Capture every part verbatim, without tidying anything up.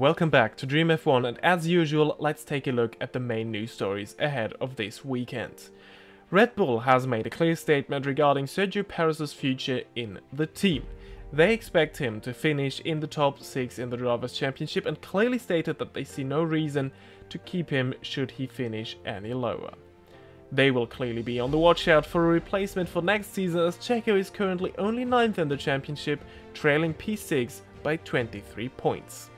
Welcome back to Dream F one, and as usual, let's take a look at the main news stories ahead of this weekend. Red Bull has made a clear statement regarding Sergio Perez's future in the team. They expect him to finish in the top six in the Drivers' Championship and clearly stated that they see no reason to keep him should he finish any lower. They will clearly be on the watch out for a replacement for next season, as Checo is currently only ninth in the championship, trailing P six by twenty-three points.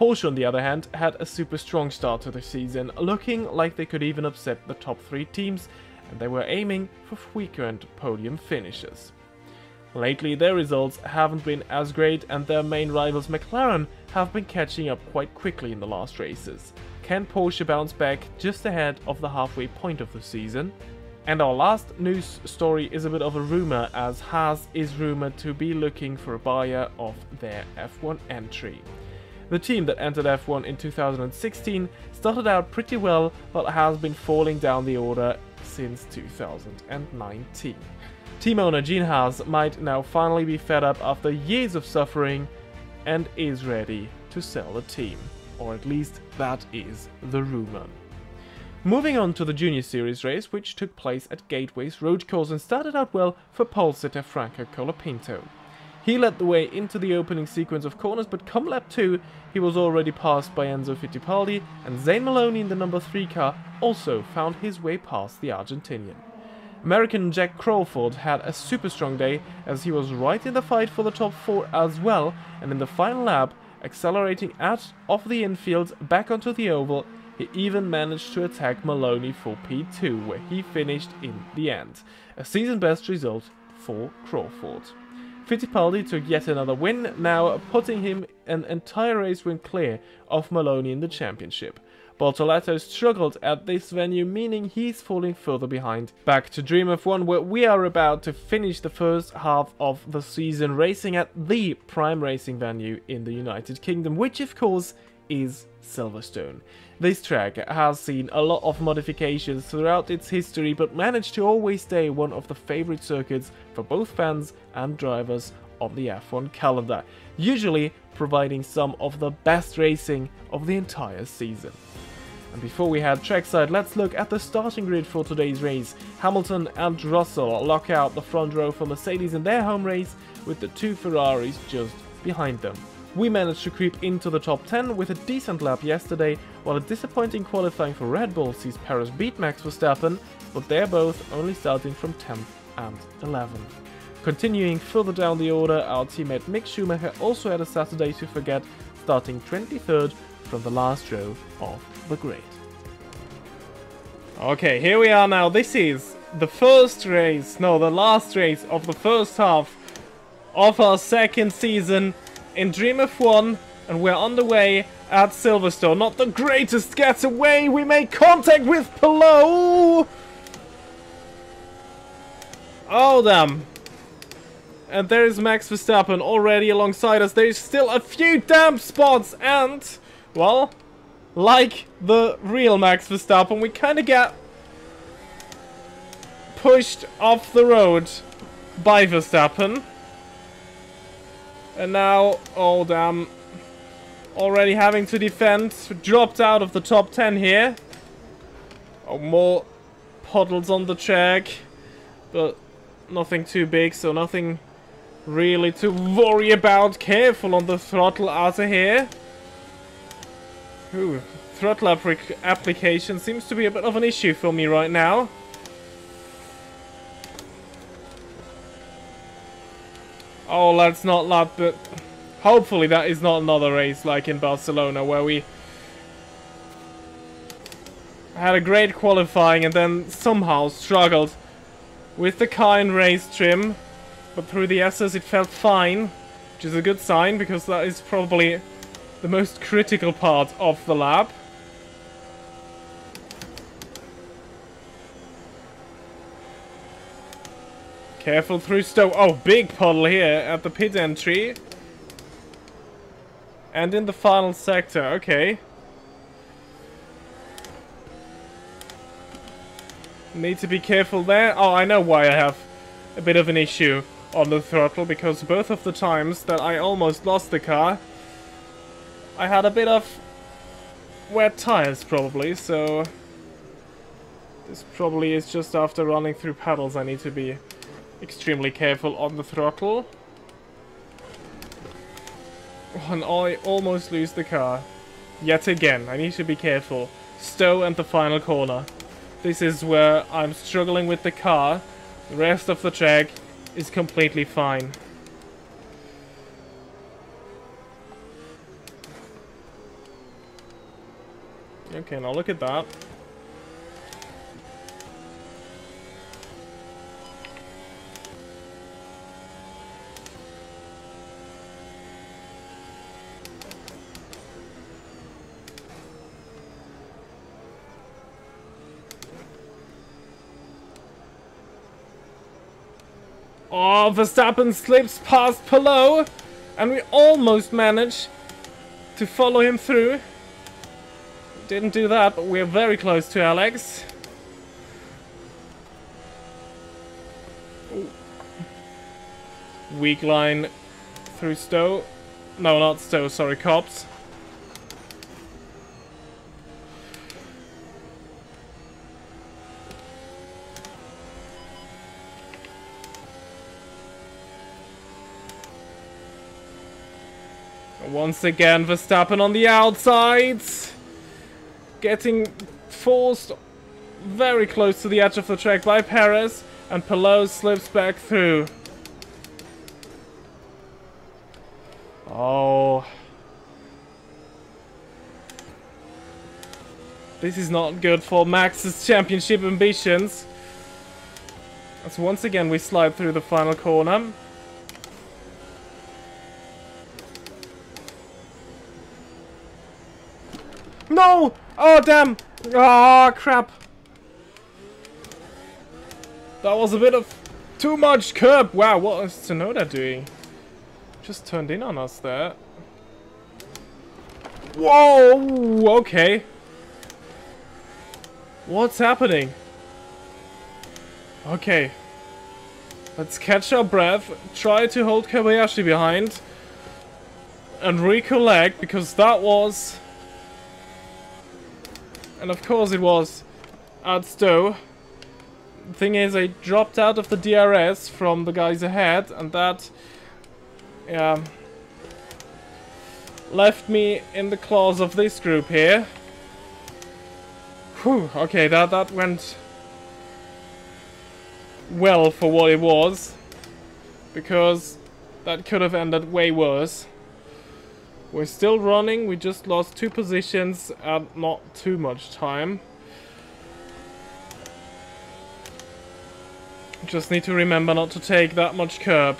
Porsche, on the other hand, had a super strong start to the season, looking like they could even upset the top three teams, and they were aiming for frequent podium finishes. Lately, their results haven't been as great, and their main rivals McLaren have been catching up quite quickly in the last races. Can Porsche bounce back just ahead of the halfway point of the season? And our last news story is a bit of a rumor, as Haas is rumored to be looking for a buyer of their F one entry. The team that entered F one in two thousand sixteen started out pretty well, but has been falling down the order since two thousand nineteen. Team owner Gene Haas might now finally be fed up after years of suffering and is ready to sell the team. Or at least that is the rumor. Moving on to the Junior Series race, which took place at Gateways Road Course and started out well for pole sitter Franco Colapinto. He led the way into the opening sequence of corners, but come lap two, he was already passed by Enzo Fittipaldi, and Zane Maloney in the number three car also found his way past the Argentinian. American Jack Crawford had a super strong day, as he was right in the fight for the top four as well, and in the final lap, accelerating out of the infield back onto the oval, he even managed to attack Maloney for P two, where he finished in the end. A season best result for Crawford. Fittipaldi took yet another win, now putting him an entire race win clear of Maloney in the championship. Bortoletto struggled at this venue, meaning he's falling further behind. Back to Dream F one, where we are about to finish the first half of the season racing at the prime racing venue in the United Kingdom, which of course is Silverstone. This track has seen a lot of modifications throughout its history, but managed to always stay one of the favorite circuits for both fans and drivers on the F one calendar, usually providing some of the best racing of the entire season. And before we head trackside, let's look at the starting grid for today's race. Hamilton and Russell lock out the front row for Mercedes in their home race, with the two Ferraris just behind them. We managed to creep into the top ten with a decent lap yesterday, while a disappointing qualifying for Red Bull sees Perez beat Max Verstappen, but they're both only starting from tenth and eleventh. Continuing further down the order, our teammate Mick Schumacher also had a Saturday to forget, starting twenty-third from the last row of the grid. Okay, here we are now. This is the first race, no, the last race of the first half of our second season in Dream F one, and we're on the way at Silverstone. Not the greatest getaway. We make contact with Palou. Oh, damn. And there is Max Verstappen already alongside us. There's still a few damp spots, and, well, like the real Max Verstappen, we kind of get pushed off the road by Verstappen. And now, oh damn, already having to defend, dropped out of the top ten here. Oh, more puddles on the track, but nothing too big, so nothing really to worry about. Careful on the throttle out of here. Ooh, throttle applic- application seems to be a bit of an issue for me right now. Oh, let's not laugh, but hopefully that is not another race like in Barcelona, where we had a great qualifying and then somehow struggled with the car in race trim. But through the S's it felt fine, which is a good sign, because that is probably the most critical part of the lap. Careful through Stowe. Oh, big puddle here at the pit entry. And in the final sector, okay. Need to be careful there. Oh, I know why I have a bit of an issue on the throttle, because both of the times that I almost lost the car, I had a bit of wet tires probably, so this probably is just after running through puddles. I need to be extremely careful on the throttle. And I almost lose the car. Yet again, I need to be careful. Stowe and the final corner. This is where I'm struggling with the car. The rest of the track is completely fine. Okay, now look at that. Oh, Verstappen slips past Palou, and we almost managed to follow him through. Didn't do that, but we're very close to Alex. Ooh. Weak line through Stowe. No, not Stowe, sorry, Cops. Once again, Verstappen on the outside. Getting forced very close to the edge of the track by Perez, and Palou slips back through. Oh. This is not good for Max's championship ambitions. As once again we slide through the final corner. No! Oh, damn! Ah, crap. That was a bit of too much curb. Wow, what is Tsunoda doing? Just turned in on us there. Whoa! Okay. What's happening? Okay. Let's catch our breath. Try to hold Kobayashi behind. And recollect, because that was... And of course it was at Stowe. The thing is, I dropped out of the D R S from the guys ahead, and that um, left me in the claws of this group here. Whew, okay, that, that went well for what it was, because that could have ended way worse. We're still running, we just lost two positions and not too much time. Just need to remember not to take that much curb.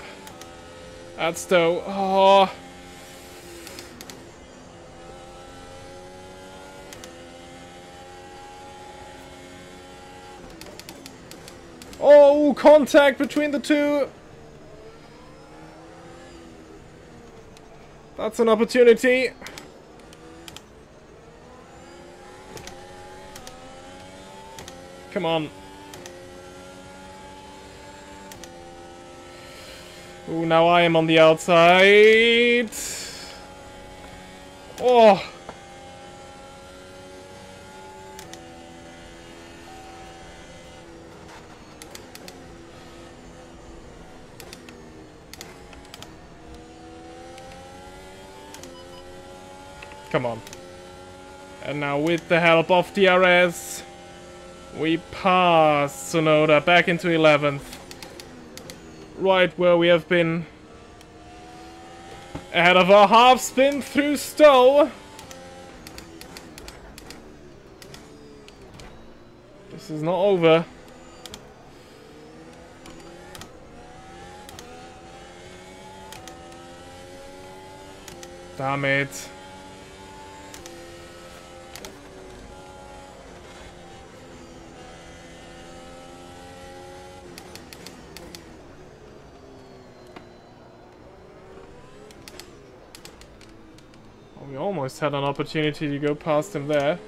At Stowe. Oh. Oh, contact between the two. That's an opportunity. Come on. Ooh, now I am on the outside. Oh. Come on. And now with the help of D R S, we pass Tsunoda back into eleventh. Right where we have been. Ahead of a half spin through Stowe. This is not over. Damn it. Almost had an opportunity to go past him there.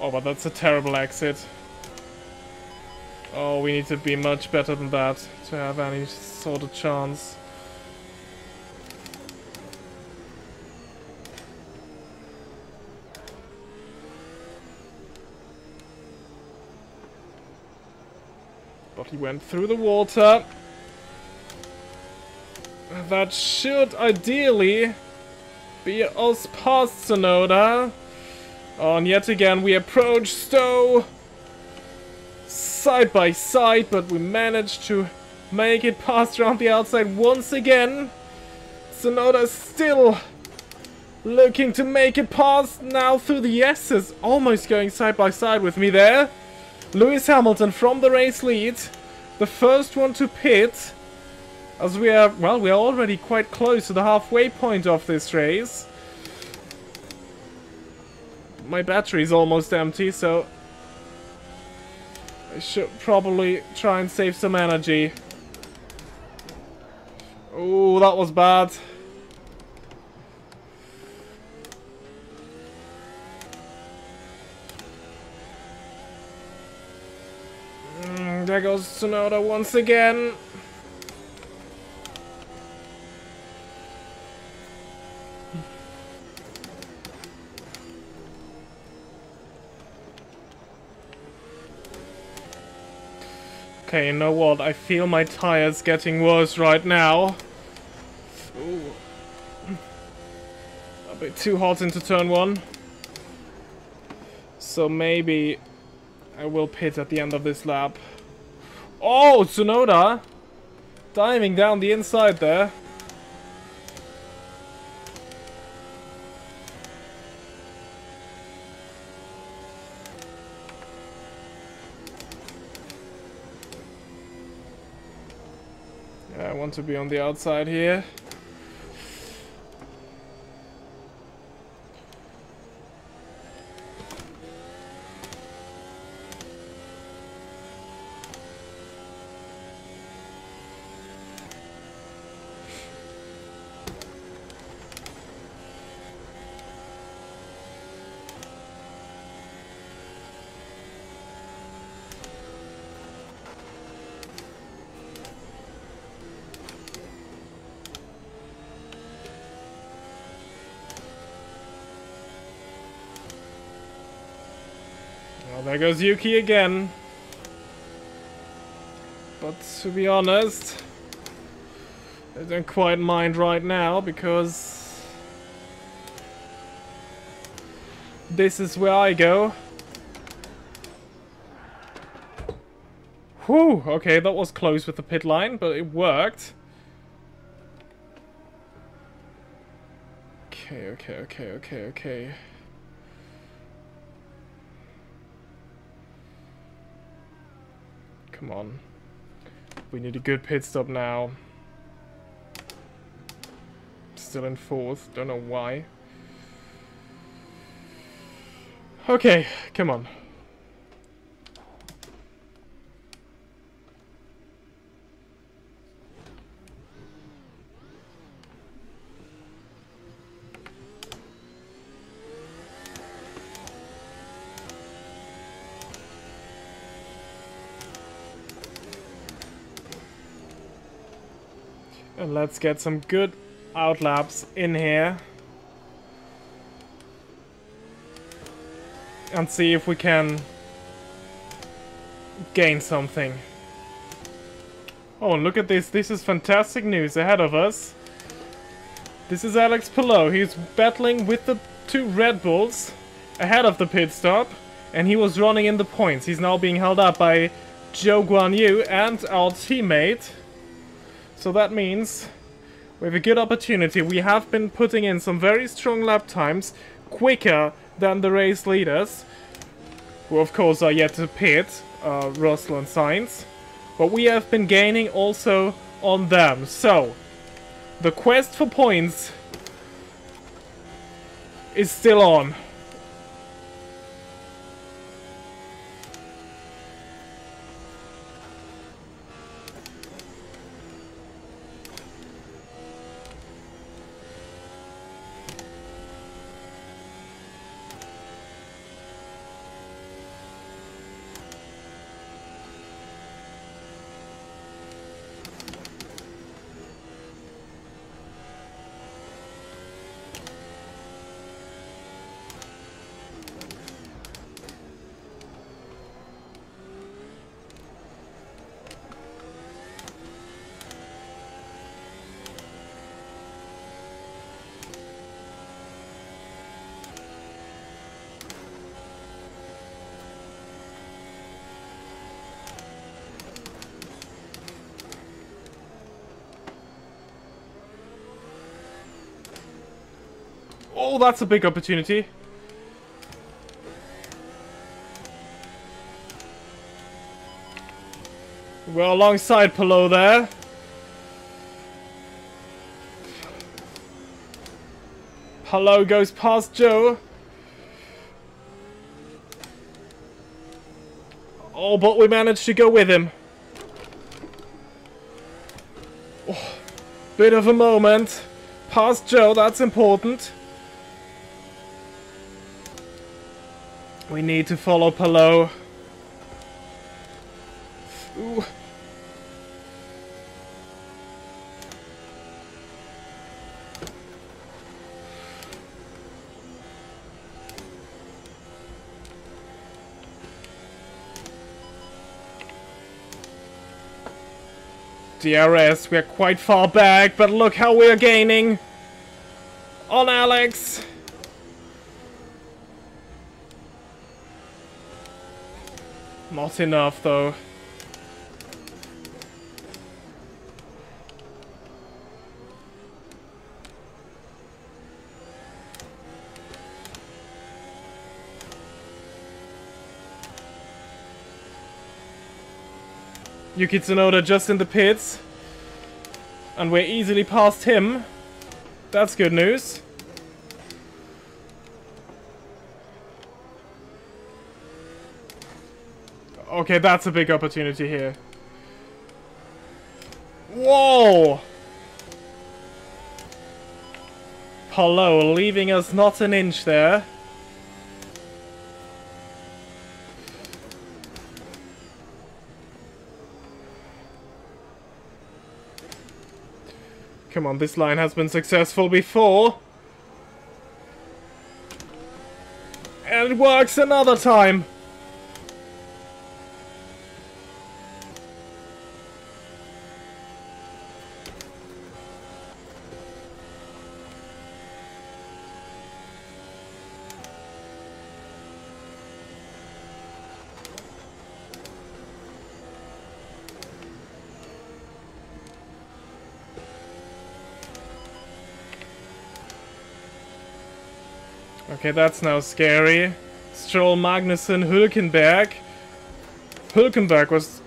Oh, but that's a terrible exit. Oh, we need to be much better than that to have any sort of chance. But he went through the water. That should ideally be us past Tsunoda. Oh, and yet again we approach Stowe side by side, but we managed to make it past around the outside once again. Tsunoda still looking to make it past now through the S's, almost going side by side with me there. Lewis Hamilton from the race lead, the first one to pit, as we are, well, we are already quite close to the halfway point of this race. My battery is almost empty, so I should probably try and save some energy. Oh, that was bad. Mm, there goes Tsunoda once again. Okay, you know what? I feel my tires getting worse right now. Ooh. A bit too hot into turn one. So maybe I will pit at the end of this lap. Oh, Tsunoda! Diving down the inside there. I want to be on the outside here. There goes Yuki again. But to be honest, I don't quite mind right now, because this is where I go. Whew, okay, that was close with the pit line, but it worked. Okay, okay, okay, okay, okay. Come on. We need a good pit stop now. Still in fourth. Don't know why. Okay, come on. And let's get some good outlaps in here. And see if we can gain something. Oh, look at this. This is fantastic news ahead of us. This is Alex Palou. He's battling with the two Red Bulls ahead of the pit stop. And he was running in the points. He's now being held up by Zhou Guanyu and our teammate. So that means we have a good opportunity. We have been putting in some very strong lap times, quicker than the race leaders, who of course are yet to pit, uh, Russell and Sainz. But we have been gaining also on them. So, the quest for points is still on. that's a big opportunity. We're alongside Palou there. Palou goes past Zhou. Oh, but we managed to go with him. Oh, bit of a moment. Past Zhou, that's important. We need to follow Palou. Ooh. D R S, we're quite far back, but look how we're gaining on Alex. Not enough though. Yuki Tsunoda just in the pits. And we're easily past him. That's good news. Okay, that's a big opportunity here. Whoa! Palou leaving us not an inch there. Come on, this line has been successful before. And it works another time. Okay, that's now scary. Stroll, Magnussen, Hulkenberg. Hulkenberg was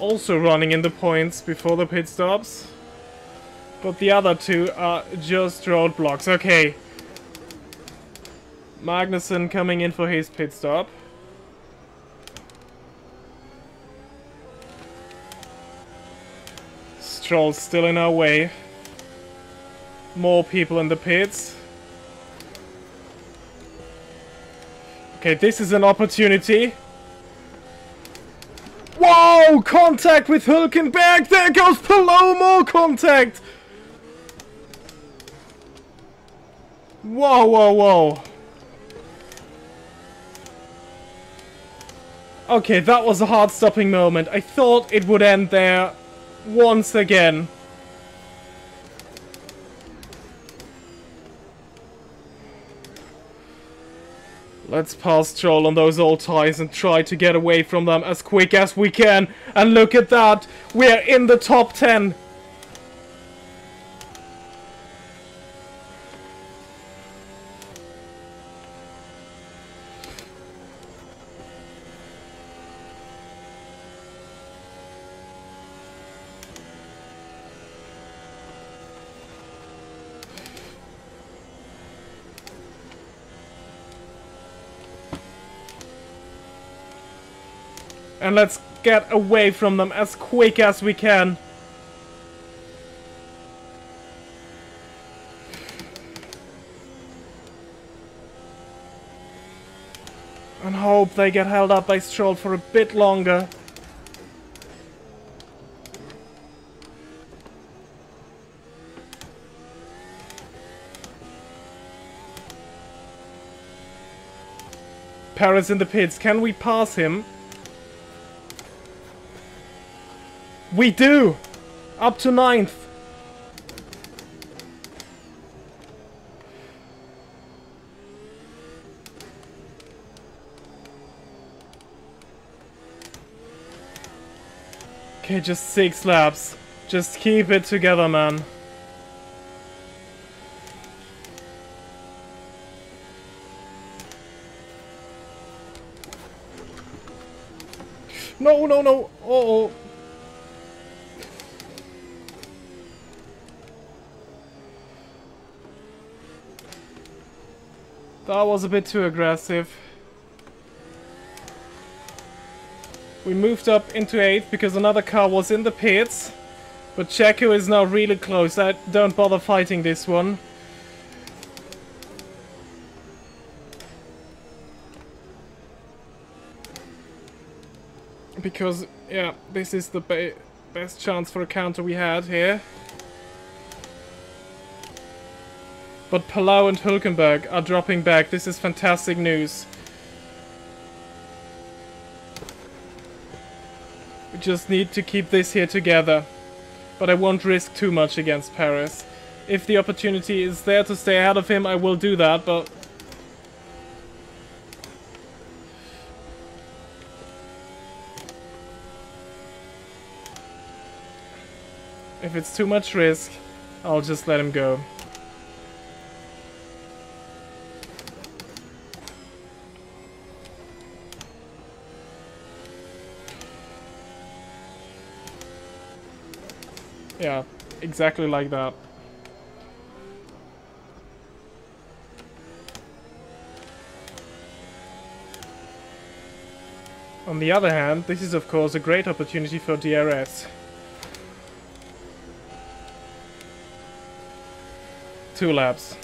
also running in the points before the pit stops. But the other two are just roadblocks. Okay. Magnussen coming in for his pit stop. Stroll still in our way. More people in the pits. Okay, this is an opportunity. Whoa! Contact with Hulkenberg! There goes Palou! More contact! Whoa, whoa, whoa. Okay, that was a heart-stopping moment. I thought it would end there once again. Let's pass Stroll on those old tyres and try to get away from them as quick as we can. And look at that! We're in the top ten! And let's get away from them as quick as we can. And hope they get held up by Stroll for a bit longer. Perez in the pits. Can we pass him? We do! Up to ninth. Okay, just six laps. Just keep it together, man. No, no, no. Uh oh. That was a bit too aggressive. We moved up into eighth because another car was in the pits. But Checo is now really close. I don't bother fighting this one. Because, yeah, this is the be best chance for a counter we had here. But Palou and Hulkenberg are dropping back. This is fantastic news. We just need to keep this here together. But I won't risk too much against Perez. If the opportunity is there to stay ahead of him, I will do that, but... if it's too much risk, I'll just let him go. Yeah, exactly like that. On the other hand, this is of course a great opportunity for D R S. Two laps.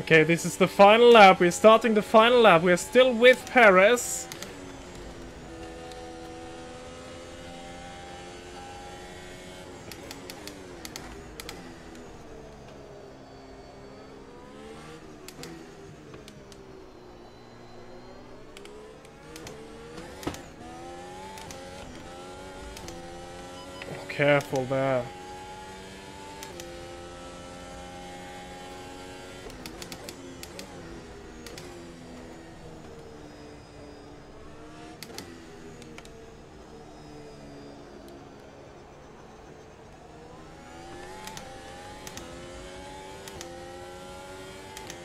Okay, this is the final lap. We're starting the final lap. We're still with Perez. Oh, careful there.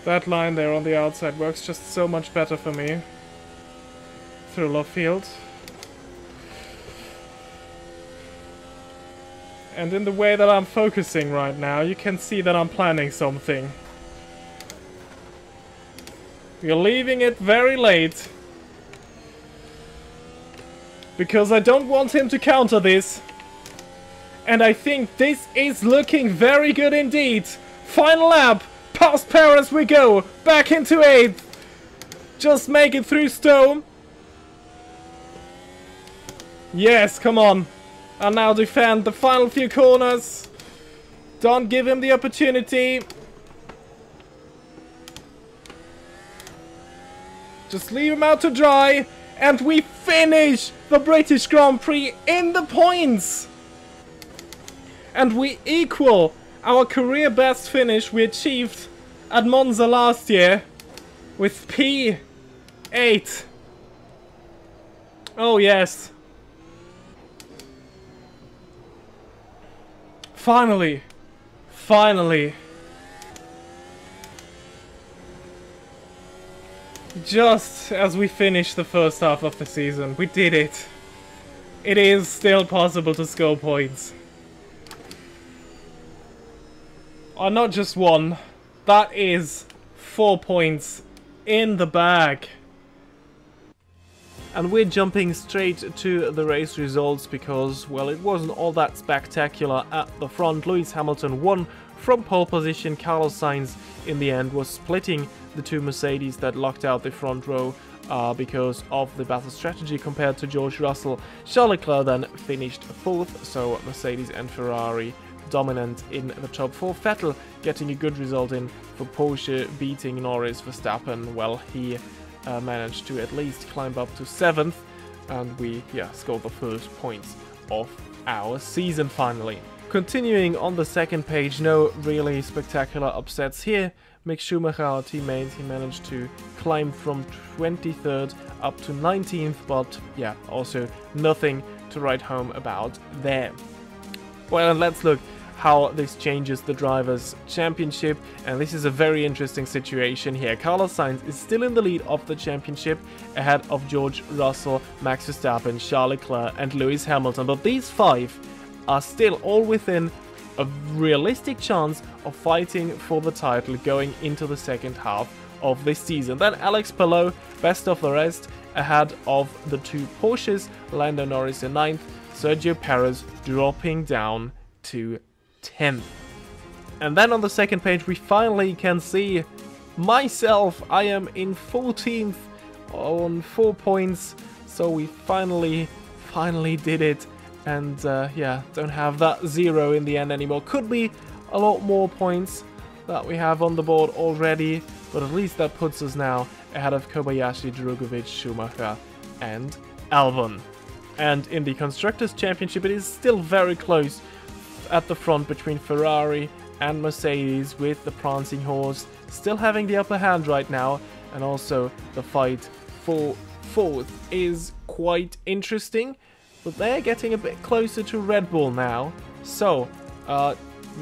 That line there on the outside works just so much better for me. Through left field. And in the way that I'm focusing right now, you can see that I'm planning something. We're leaving it very late. Because I don't want him to counter this. And I think this is looking very good indeed. Final lap! Past Perez we go, back into eighth. Just make it through Stone. Yes, come on. And now defend the final few corners. Don't give him the opportunity. Just leave him out to dry. And we finish the British Grand Prix in the points. And we equal our career best finish we achieved at Monza last year with P eight. Oh yes. Finally. Finally. Just as we finish the first half of the season, we did it. It is still possible to score points. Or not just one. That is four points in the bag. And we're jumping straight to the race results because, well, it wasn't all that spectacular at the front. Lewis Hamilton won from pole position. Carlos Sainz in the end was splitting the two Mercedes that locked out the front row uh, because of the battle strategy compared to George Russell. Charles Leclerc then finished fourth, so Mercedes and Ferrari dominant in the top four. Vettel getting a good result in for Porsche, beating Norris. Verstappen, well, he uh, managed to at least climb up to seventh, and we, yeah, scored the first points of our season finally. Continuing on the second page, no really spectacular upsets here. Mick Schumacher, our teammate, he managed to climb from twenty-third up to nineteenth, but yeah, also nothing to write home about there. Well, and let's look how this changes the Drivers' Championship, and this is a very interesting situation here. Carlos Sainz is still in the lead of the championship, ahead of George Russell, Max Verstappen, Charles Leclerc and Lewis Hamilton, but these five are still all within a realistic chance of fighting for the title going into the second half of this season. Then Alex Palou, best of the rest, ahead of the two Porsches, Lando Norris in ninth, Sergio Perez dropping down to tenth. And then on the second page we finally can see myself. I am in fourteenth on four points, so we finally, finally did it. And uh, yeah, don't have that zero in the end anymore. Could be a lot more points that we have on the board already, but at least that puts us now ahead of Kobayashi, Drugovic, Schumacher and Albon. And in the Constructors' Championship it is still very close at the front between Ferrari and Mercedes, with the prancing horse still having the upper hand right now, and also the fight for fourth is quite interesting. But they're getting a bit closer to Red Bull now, so uh,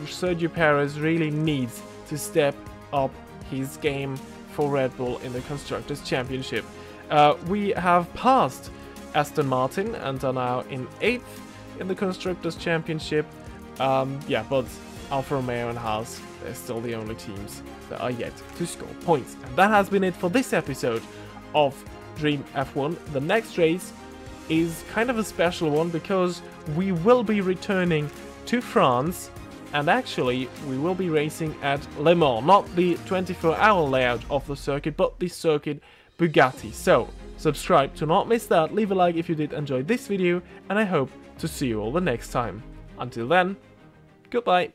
Sergio Perez really needs to step up his game for Red Bull in the Constructors' Championship. Uh, we have passed Aston Martin and are now in eighth in the Constructors' Championship. Um, yeah, but Alfa Romeo and Haas, they're still the only teams that are yet to score points. And that has been it for this episode of Dream F one. The next race is kind of a special one because we will be returning to France, and actually we will be racing at Le Mans, not the twenty-four hour layout of the circuit but the circuit Bugatti. So subscribe to not miss that, leave a like if you did enjoy this video, and I hope to see you all the next time. Until then, goodbye.